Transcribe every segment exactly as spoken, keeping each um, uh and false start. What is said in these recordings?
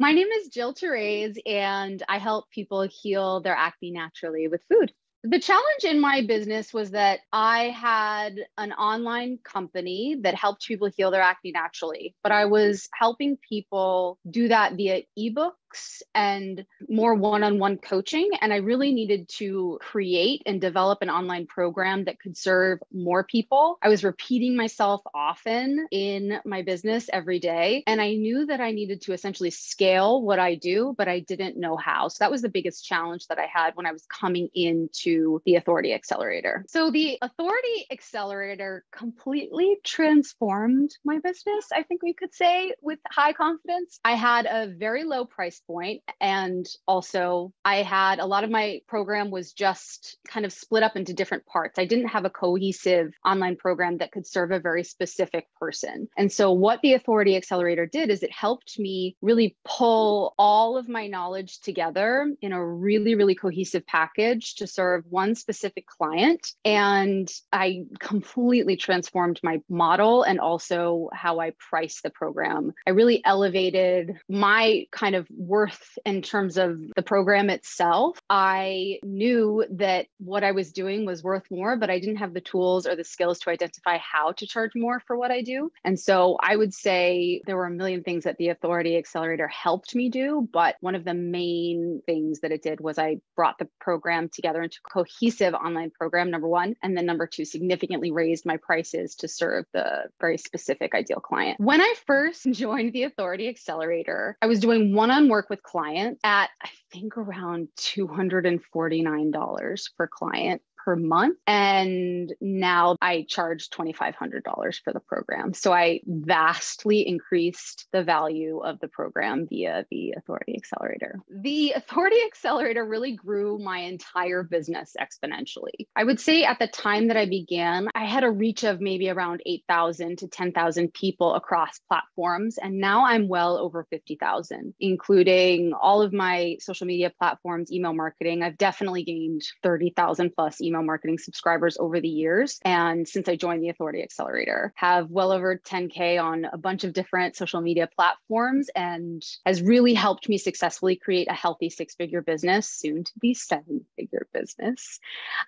My name is Jill Therese, and I help people heal their acne naturally with food. The challenge in my business was that I had an online company that helped people heal their acne naturally, but I was helping people do that via ebooks and more one-on-one coaching. And I really needed to create and develop an online program that could serve more people. I was repeating myself often in my business every day. And I knew that I needed to essentially scale what I do, but I didn't know how. So that was the biggest challenge that I had when I was coming into the Authority Accelerator. So the Authority Accelerator completely transformed my business, I think we could say with high confidence. I had a very low price point, and also I had a lot of my program was just kind of split up into different parts. I didn't have a cohesive online program that could serve a very specific person. And so what the Authority Accelerator did is it helped me really pull all of my knowledge together in a really, really cohesive package to serve one specific client. And I completely transformed my model and also how I price the program. I really elevated my kind of worth in terms of the program itself. I knew that what I was doing was worth more, but I didn't have the tools or the skills to identify how to charge more for what I do. And so I would say there were a million things that the Authority Accelerator helped me do, but one of the main things that it did was I brought the program together into a cohesive online program, number one. And then number two, significantly raised my prices to serve the very specific ideal client. When I first joined the Authority Accelerator, I was doing one-on-one work with clients at, I think, around two hundred forty-nine dollars per client per month. And now I charge two thousand five hundred dollars for the program. So I vastly increased the value of the program via the Authority Accelerator. The Authority Accelerator really grew my entire business exponentially. I would say at the time that I began, I had a reach of maybe around eight thousand to ten thousand people across platforms. And now I'm well over fifty thousand, including all of my social media platforms, email marketing. I've definitely gained thirty thousand plus email email marketing subscribers over the years. And since I joined the Authority Accelerator, have well over ten K on a bunch of different social media platforms, and has really helped me successfully create a healthy six-figure business, soon to be seven-figure business.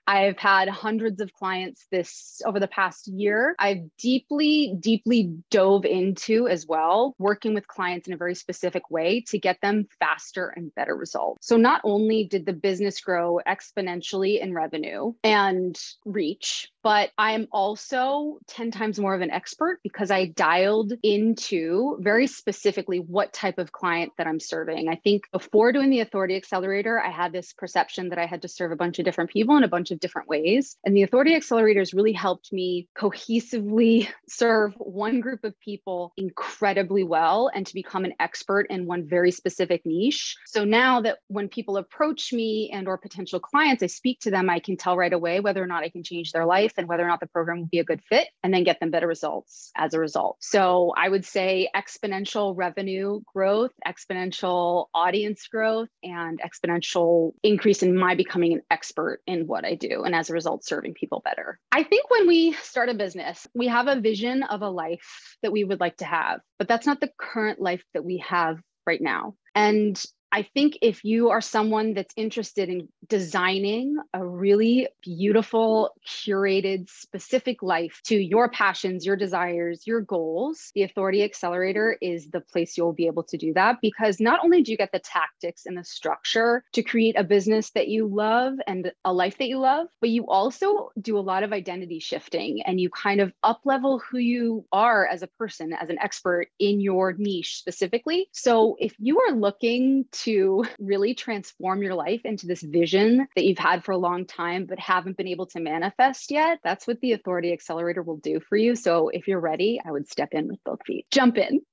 I've had hundreds of clients this over the past year. I've deeply, deeply dove into as well, working with clients in a very specific way to get them faster and better results. So not only did the business grow exponentially in revenue and reach, but I'm also ten times more of an expert because I dialed into very specifically what type of client that I'm serving. I think before doing the Authority Accelerator, I had this perception that I had to serve a bunch of different people in a bunch of different ways. And the Authority Accelerator has really helped me cohesively serve one group of people incredibly well and to become an expert in one very specific niche. So now that when people approach me and or potential clients, I speak to them, I can tell right away whether or not I can change their life and whether or not the program will be a good fit, and then get them better results as a result. So I would say exponential revenue growth, exponential audience growth, and exponential increase in my becoming an expert in what I do, and as a result, serving people better. I think when we start a business, we have a vision of a life that we would like to have, but that's not the current life that we have right now. And I think if you are someone that's interested in designing a really beautiful, curated, specific life to your passions, your desires, your goals, the Authority Accelerator is the place you'll be able to do that, because not only do you get the tactics and the structure to create a business that you love and a life that you love, but you also do a lot of identity shifting, and you kind of up-level who you are as a person, as an expert in your niche specifically. So if you are looking to to really transform your life into this vision that you've had for a long time, but haven't been able to manifest yet, that's what the Authority Accelerator will do for you. So if you're ready, I would step in with both feet. Jump in.